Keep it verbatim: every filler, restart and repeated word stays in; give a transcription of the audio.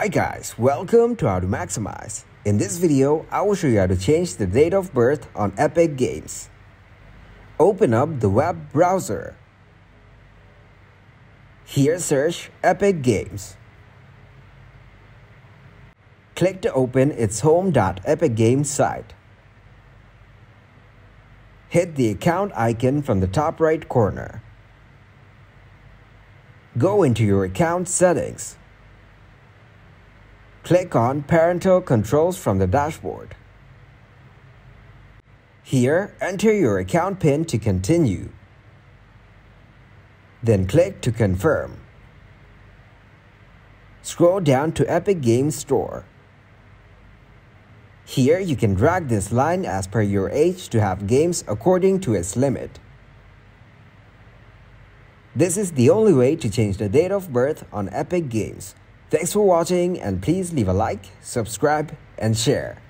Hi guys, welcome to How to Maximize. In this video, I will show you how to change the date of birth on Epic Games. Open up the web browser. Here search Epic Games. Click to open its home dot epic games site. Hit the account icon from the top right corner. Go into your account settings. Click on Parental Controls from the dashboard. Here, enter your account PIN to continue. Then click to confirm. Scroll down to Epic Games Store. Here, you can drag this line as per your age to have games according to its limit. This is the only way to change the date of birth on Epic Games. Thanks for watching, and please leave a like, subscribe, and share.